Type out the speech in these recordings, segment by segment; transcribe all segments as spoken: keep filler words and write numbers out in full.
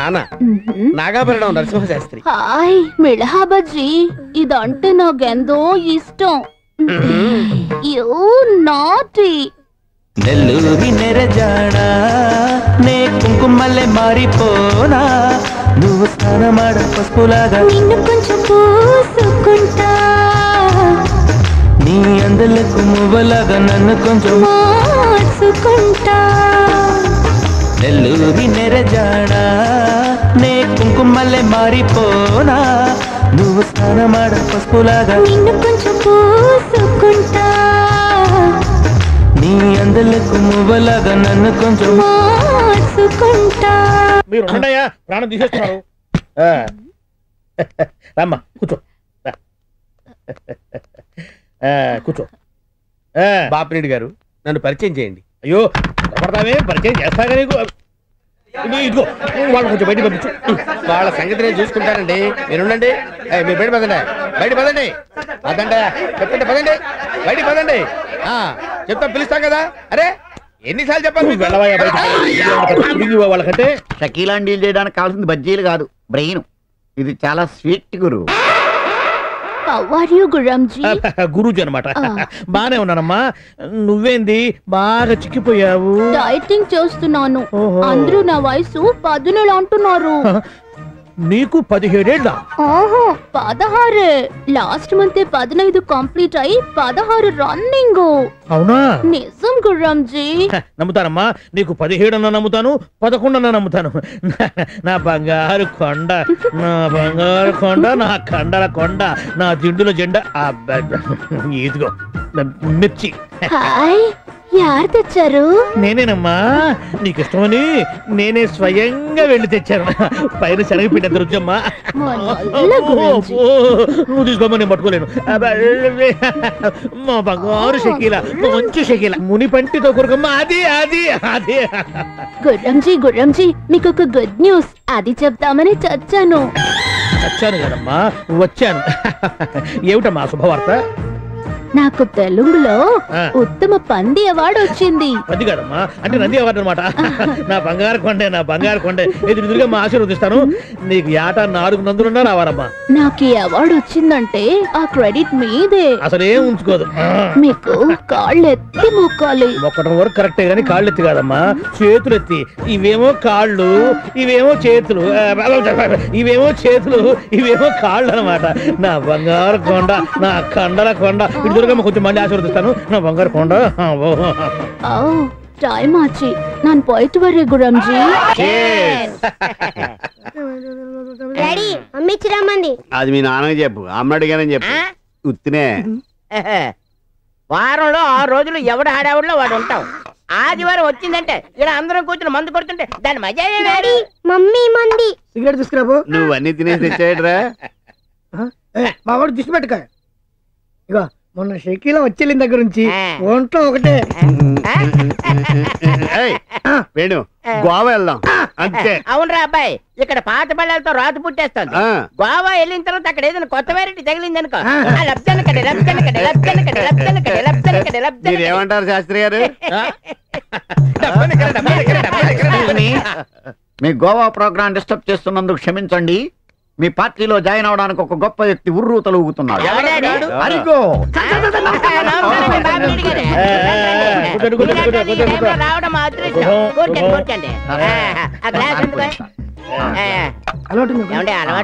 నాన్న నాగాభరణం నరసింహశాస్త్రి. హాయ్ మిళహాబాజీ, ఇదంటే నాకెంతో ఇష్టం. యూ నాటి నెల్లువి నెరజాడా నే కుంకుమల్లే మారిపోనా, నువ్వు స్నానమాడ పసుపులాగా నిన్ను కొంచెం పూసుకుంటా, నీ అందలకు మువ్వలాగా నన్ను కొంచెం మార్చుకుంటా. నెల్లువి నెరజాడా నే కుంకుమల్లే మారిపోనా, నువ్వు స్నానమాడ పసుపులాగా నిన్ను కొంచెం పూసుకుంటా, నీ అందలకు మువ్వలాగా నన్ను కొంచెం మార్చుకుంటా. మీరు ఉండయ్యా, ప్రాణం తీసేస్తున్నారు. రామ్మా కూర్చో కూర్చో. బాపిరెడ్డి గారు, నన్ను పరిచయం చేయండి. అయ్యో పడతావే, పరిచయం చేస్తాగా నీకు. ఇదిగో వాళ్ళు కొంచెం బయట పంపించు, వాళ్ళ సంగతి నేను చూసుకుంటానండి. మీరుండండి, మీరు బయట పదండి, బయట పదండి పదండి చెప్పండి, పదండి బయట పదండి. చెప్తా పిలుస్తాం కదా. అరే ఎన్నిసార్లు చెప్పాలి వాళ్ళకంటే. షకీలా డీల్ చేయడానికి కావాల్సింది బజ్జీలు కాదు, బ్రెయిన్. ఇది చాలా స్వీట్ గురు. గురూజీ అనమాట. బానే ఉన్నానమ్మా, నువ్వేంది బాగా చిక్కిపోయావు? డైటింగ్ చేస్తున్నాను. అందరూ నా వయసు పదునేళ్ళు అంటున్నారు. నీకు పదిహేడేళ్ళ? పదహారే. లాస్ట్ మంత్ పదనైదు కంప్లీట్ అయి పదహారు రన్నింగ్. అవునా? నిజం గుర్రంజీ. నమ్ముతానమ్మా, నీకు పదిహేడు అన్న నమ్ముతాను, పదకొండు అన్న నమ్ముతాను. నా బంగారు కొండ, నా బంగారు కొండ, నా కండల కొండ, నా దిండుల జెండా. ఇదిగో మిర్చి. ఎవరు తెచ్చారు? నేనేనమ్మా, నీకు ఇష్టమని నేనే స్వయంగా వెళ్ళి తెచ్చాను. పైన శనగపిండి ఎంత రుచమ్మా. నువ్వు తీసుకోమ్మా, నేను పట్టుకోలేను. మా బంగారు షకీలా, మంచి షకీలా, ముని పంటితో కొరకమ్మా. అది అది అదే గుర్రంజీ. గుర్రంజీ, మీకు ఒక గుడ్ న్యూస్ అది చెప్తామని చచ్చాను. చచ్చాను కదమ్మా, వచ్చాను. ఏమిటమ్మా శుభవార్త? నాకు తెలుగులో ఉత్తమ పంది అవార్డు వచ్చింది. పంది కాదమ్మా, అంటే నంది అవార్డు అనమాట. నా బంగారు కొండే, నా బంగారు కొండే, ఎదురుగా మా ఆశీర్వదిస్తాను. నీకు ఏటా నాలుగు నందులున్నా రావాలమ్మా. నాకు ఈ అవార్డు వచ్చిందంటే ఆ క్రెడిట్ మీదే. అసలే ఉంచుకోదు. మీకు కాళ్ళెత్తి మొక్కాలి. మొక్కడం వరకు కరెక్టే గానీ కాళ్ళెత్తి కాదమ్మా, చేతులు ఎత్తి. ఇవేమో కాళ్ళు, ఇవేమో చేతులు, ఇవేమో చేతులు, ఇవేమో కాళ్ళు అనమాట. నా బంగారు కొండ, నా కండల కొండ, కొంచెం మళ్ళీ ఆశీర్వదిస్తాను. నా బంగారు కొండ. టైం వచ్చి నన్ను పోయిట్ వరే గురంజీ. అది మీ నాన్నకి చెప్పు, అమ్మడిగానే చెప్పు. ఉత్తినే వారంలో ఆరు రోజులు ఎవడు ఆడావుడిలో వాడు ఉంటావు. ఆదివారం వచ్చిందంటే ఇలా అందరం కూర్చుని మందు కొడుతుంటే దాని మజా. మమ్మీ మంది సిగరెట్ తీసుకురాబో. నువ్వు అన్ని తినేసి తెచ్చాయట్రా. మా వాడు దిష్టి పెట్టుకో. ఇగో మొన్న షకీలా వచ్చేళ్ళ దగ్గర నుంచి ఒంట్లో ఒకటే. వేణు గోవా వెళ్దాం అంతే. అవునరా అబ్బాయి, ఇక్కడ పాత పల్లెలతో రాతు పుట్టేస్తాను. గోవా వెళ్ళిన తర్వాత అక్కడ ఏదైనా కొత్త వెరైటీ తగిలింది అనుకో, ఏమంటారు శాస్త్రి గారు? మీ గోవా ప్రోగ్రాం డిస్టర్బ్ చేస్తున్నందుకు క్షమించండి. మీ పార్టీలో జాయిన్ అవడానికి ఒక గొప్ప వ్యక్తి ఉర్రు తలుగుతున్నాడు. అలవాటు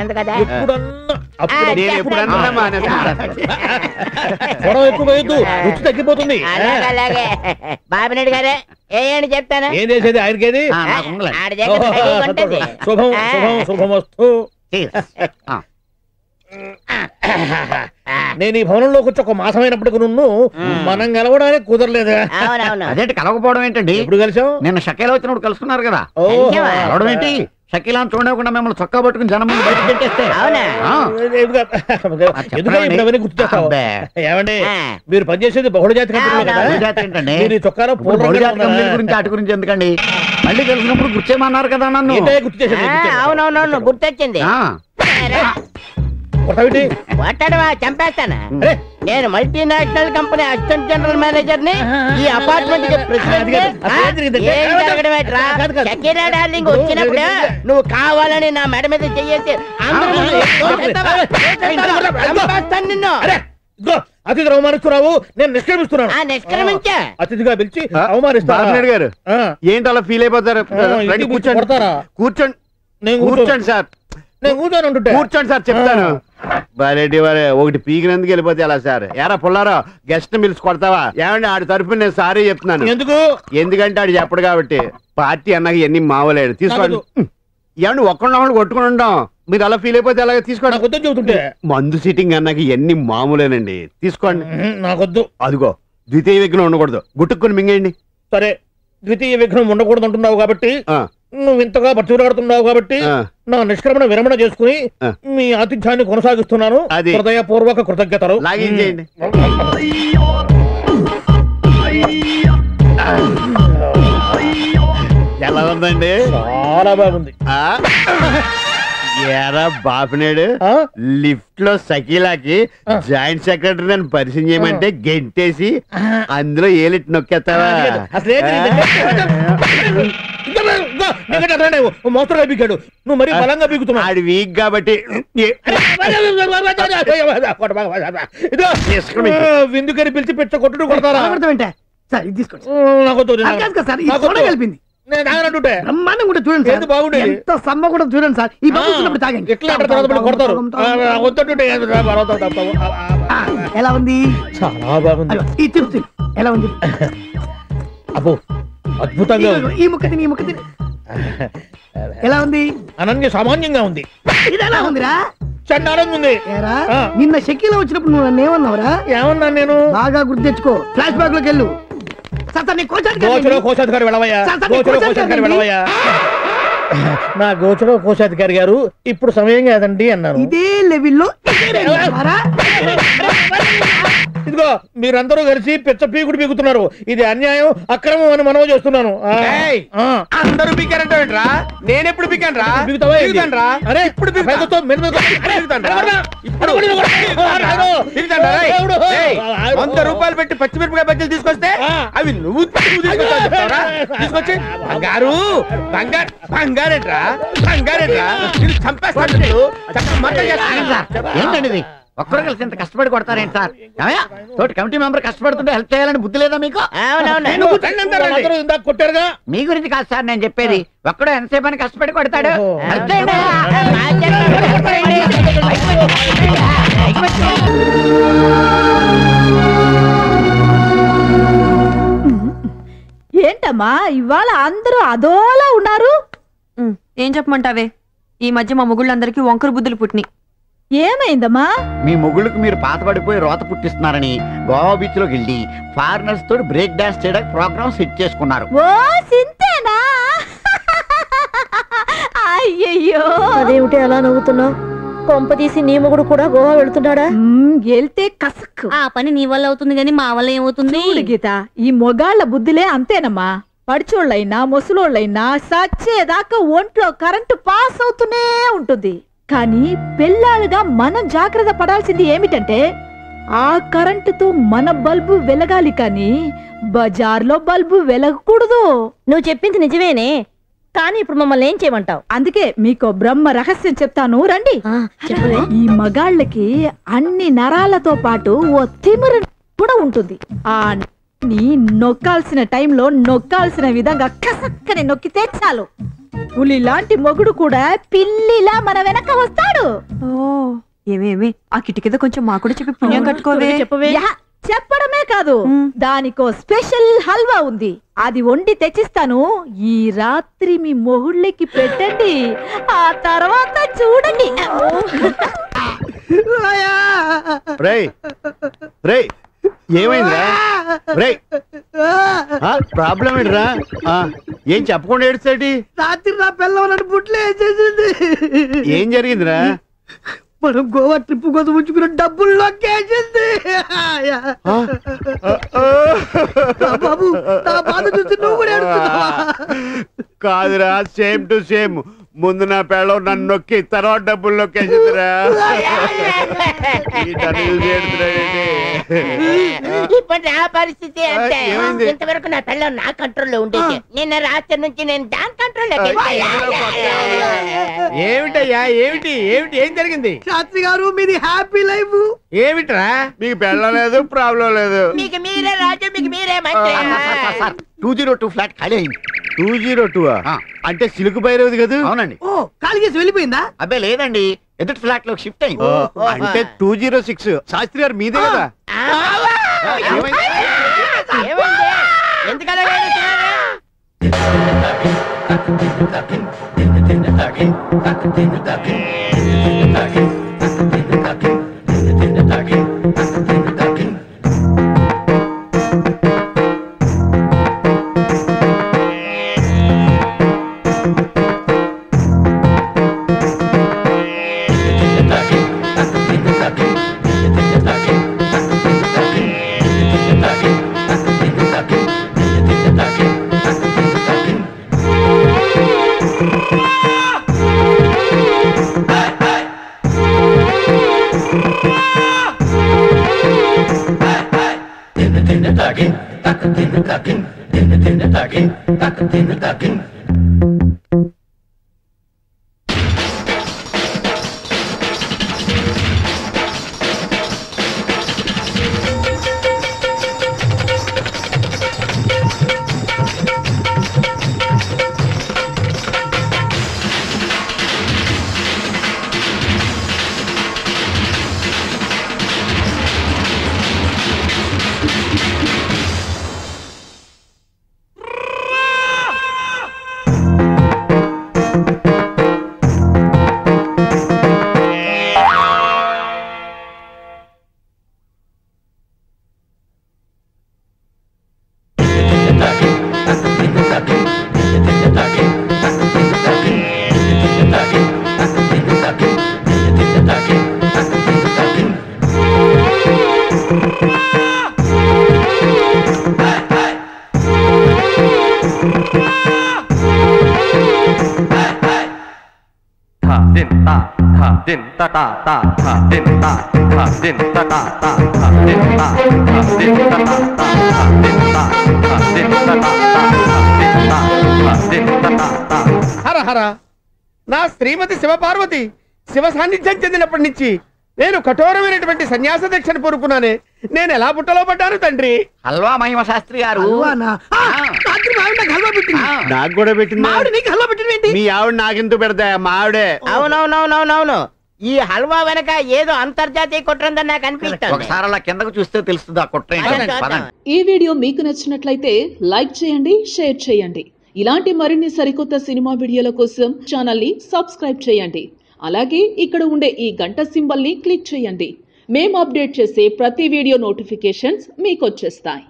ఉంది కదా. తగ్గిపోతుంది. బాపిరెడ్డి గారే ఏమని చెప్తాను, ఏం చేసేది ఆయనకేది. శుభం శుభం శుభమస్తు. నేను ఈ భవనంలోకి వచ్చి ఒక మాసమైనప్పటికి నువ్వు మనం కలవడానికి కుదరలేదా? అదేంటి కలవకపోవడం ఏంటండి? ఇప్పుడు కలిసాం. నిన్న షకీలా వచ్చినప్పుడు కలుసుకున్నారు కదా. కలవడం ఏంటి? షకీలా చూడకుండా మిమ్మల్ని చొక్కా పట్టుకుని జనం పెట్టేస్తే ఏమండి, మీరు పనిచేసేది బహుళ జాతి కంపెనీ. చొక్కాలో గురించి అటు గురించి ఎందుకండి? మళ్ళీ కలిసినప్పుడు గుర్తేమన్నారు కదా. నన్ను గుర్తు చేసాను. అవునవునవును గుర్తొచ్చింది. కొట్టవిటి కొట్టడవా చంపేస్తానా? నేను multinational company assistant general manager ని, ఈ అపార్ట్మెంట్ కి ప్రెసిడెంట్. వచ్చినప్పుడు నువ్వు కావాలని నా మెడ మీద చెయ్యేసి నిన్ను అతిథి అవమానిస్తున్నావు. నేను నిష్క్రమిస్తున్నాను. అతిథిగా పిలిచి అవమానిస్తాను గారు. ఏంటి అలా ఫీల్ అయిపోతారు? కూర్చోండి కూర్చోండి సార్, నేను కూర్చోండి కూర్చోండి సార్ చెప్తాను. బాలేటి వారే, ఒకటి పీకినందుకు వెళ్ళిపోతే ఎలా సార్? ఎరా పుల్లారా, గెస్ట్ పిలిచి కొడతావా? ఏమంటే ఆడి తరఫున నేను సారీ చెప్తున్నాను. ఎందుకు? ఎందుకంటే ఆడు చెప్పడు కాబట్టి. పార్టీ అన్నాక ఎన్ని మావలేడు తీసుకోండి. ఏమంటే ఒక్కళ్ళు కొట్టుకుని ఉంటాం, మీరు అలా ఫీల్ అయిపోతే అలాగే తీసుకోండి. మందు సిట్టింగ్ అన్నాక ఎన్ని మామూలేనండి, తీసుకోండి. నాకొద్దు. అదిగో ద్వితీయ విఘ్నం ఉండకూడదు, గుట్టుక్కుని మింగేయండి. సరే, ద్వితీయ విఘ్నం ఉండకూడదు అంటున్నావు కాబట్టి, నువ్వు ఇంతగా బతిలాడుతున్నావు కాబట్టి, నా నిష్క్రమణ విరమణ చేసుకుని మీ ఆతిథ్యాన్ని కొనసాగిస్తున్నాను. హృదయపూర్వక కృతజ్ఞతలు. ఎలా ఉందండి? చాలా బాగుంది. ఎరా బాపినేడు, లిఫ్ట్ లో సకీలాకి జాయింట్ సెక్రటరీ నన్ను పరిచయం చేయమంటే గెంటేసి అందులో ఏలిట్ నొక్కేస్తావా? మోస్తరుగా పీకాడు, నువ్వు మరీ బలంగా పీకుతున్నావు. ఆడు వీక్ కాబట్టి. విందుకని పిలిచి పెట్ట కొట్టుడు కొడతారా? నాకు అనన్య సామాన్యంగా ఉంది. నిన్న షకీలా వచ్చినప్పుడు నువ్వు నన్ను ఏమన్నావురా? ఏమన్నా నేను? బాగా గుర్తు తెచ్చుకో, ఫ్లాష్ బ్యాక్ లోకి వెళ్ళు. నా గోచర కోశాధికారి గారు, ఇప్పుడు సమయం కాదండి అన్నారు. ఇదే లెవెల్లో ఇదిగో మీరందరూ కలిసి పిచ్చ పీకుడు పీకుతున్నారు. ఇది అన్యాయం, అక్రమం అని మనవి చేస్తున్నాను. అందరూ పీకారంటే నేను ఎప్పుడు పీకాను రా? ఇప్పుడు వంద రూపాయలు పెట్టి పచ్చిమిరపకాయ బజ్జీలు తీసుకొస్తే అవి నువ్వు తీసుకొచ్చి బంగారు బంగారు బంగారేట్రా బంగారేట్రా చంపేస్తాను. ఒక్కరు కలిసి ఇంత కష్టపడి కొడతారేంటి సార్? తోటి కమిటీ మెంబర్ కష్టపడుతుంటే హెల్ప్ చేయాలని బుద్ధి లేదా మీకు? మీ గురించి కాదు సార్ నేను చెప్పేది. ఒక్కడో ఎంతసేపు అని కష్టపడి కొడతాడు. ఏంటమ్మా ఇవాళ అందరూ అదోలా ఉన్నారు? ఏం చెప్పమంటావే, ఈ మధ్య మా ముగుళ్ళందరికీ వంకర బుద్ధులు పుట్టినాయి. ఏమైందమ్మా? మీ మొగుళ్ళకి మీరు పాత పడిపోయి రోత పుట్టిస్తున్నారని గోవా బీచ్ లోకి వెళ్ళి ఫారినర్స్ తో బ్రేక్ డాన్స్ చేయడానికి ప్రోగ్రామ్ సెట్ చేసుకున్నారు. ఓ సింతేనా? అయ్యయ్యో, అదేమిటి అలా నవ్వుతున్నావు? కొంప తీసి నీ మొగుడు కూడా గోవా వెళ్తున్నాడా? వెళ్తే కసక్. ఆ పని నీ వల్ల అవుతుంది గాని మా వల్ల ఏమవుతుంది? గీత, ఈ మొగాళ్ళ బుద్ధులే అంతేనమ్మా. పడిచోళ్ళైనా ముసలోళ్ళైనా సచ్చేదాకా ఒంట్లో కరెంటు పాస్ అవుతూనే ఉంటుంది. కానీ పిల్లలుగా మనం జాగ్రత్త పడాల్సింది ఏమిటంటే, ఆ కరెంటుతో మన బల్బు వెలగాలి కానీ బజార్లో బల్బు వెలగకూడదు. నువ్వు చెప్పింది నిజమేనే, కానీ ఇప్పుడు మమ్మల్ని ఏం చేయమంటావు? అందుకే మీకు బ్రహ్మ రహస్యం చెప్తాను రండి. ఈ మగాళ్ళకి అన్ని నరాలతో పాటు ఓ తిమిరు కూడా ఉంటుంది. ఆ నొక్కాల్సిన టైంలో నొక్కాల్సిన విధంగా కసక్కని నొక్కితే చాలు, పులి లాంటి మొగుడు కూడా పిల్లిలా మన వెనక వస్తాడు. ఏమేమి ఆ కిటికీదో కొంచెం మా కూడా చెప్పి పుణ్యం కట్టుకోవే. చెప్పడమే కాదు, దానికో స్పెషల్ హల్వా ఉంది, అది వండి తెచ్చిస్తాను. ఈ రాత్రి మీ మొగుళ్ళకి పెట్టండి, ఆ తర్వాత చూడండి. ఏమైందిరా? ప్రాబ్లం ఏంటిరా? ఏం చెప్పకుండా ఏడుస్తాడు? రాత్రి నా పిల్లవాళ్ళని బుట్లు వేసేసింది. ఏం జరిగిందిరా? మనం గోవా ట్రిప్ కోసం ఉంచుకున్న డబ్బుల్లో కేసింది. బాబు, నా బాధ చూసి నువ్వు కూడా ఏడుస్తున్నావా? కాదురా, సేమ్ టు సేమ్ ముందు నా పేలో నన్ను నొక్కి తర్వాత డబ్బులు నొక్కేసిందిరా. ఇప్పుడు నా పరిస్థితి అంటే ఇంతవరకు నా పిల్లలు నా కంట్రోల్లో ఉండేది, నిన్న రాత్రి నుంచి నేను దాని కంట్రోల్లో. ఏమిటయ్యా ఏమిటి ఏమిటి ఏం జరిగింది? శాస్త్రి గారు మీది హ్యాపీ లైఫ్ ఏమిట్రా? మీకు పెళ్ళం లేదు, ప్రాబ్లం లేదు, మీకు మీరే రాజు, మీకు మీరే మంచి. టూ జీరో టూ ఫ్లాట్ ఖాళీ అయింది. టూ జీరో టూ అంటే సిలుకు బైరవుది కదా? అవునండి. ఓ కాలిగేసి వెళ్ళిపోయిందా? అబ్బే లేదండి, ఎదుటి ఫ్లాట్ లో షిఫ్ట్ అయింది. అంటే టూ జీరో సిక్స్ శాస్త్రి గారు మీదే కదా? నా శ్రీమతి శివపార్వతి శివ సాన్నిధ్యం చెందినప్పటి నుంచి నేను కఠోరమైనటువంటి సన్యాస దీక్షను కోరుకున్నానే, నేను ఎలా బుట్టలో పడ్డాను తండ్రి? హల్వా మహిమ శాస్త్రి గారు నాకు కూడా పెట్టింది. మీ ఆవిడ నాకెందుకు పెడతా మా ఆవిడే. అవునవునవునవునవును, ఈ హల్వా వెనక ఏదో అంతర్జాతీయ కుట్ర ఉందని నాకు అనిపిస్తుంది. ఒకసారి అలా కిందకు చూస్తే తెలుస్తుంది ఆ కుట్ర. ఈ వీడియో మీకు నచ్చినట్లయితే లైక్ చేయండి, షేర్ చేయండి. ఇలాంటి మరిన్ని సరికొత్త సినిమా వీడియోల కోసం ఛానల్ ని సబ్స్క్రైబ్ చేయండి. అలాగే ఇక్కడ ఉండే ఈ గంట సింబల్ ని క్లిక్ చేయండి. మేము అప్డేట్ చేసే ప్రతి వీడియో నోటిఫికేషన్స్ మీకు వచ్చేస్తాయి.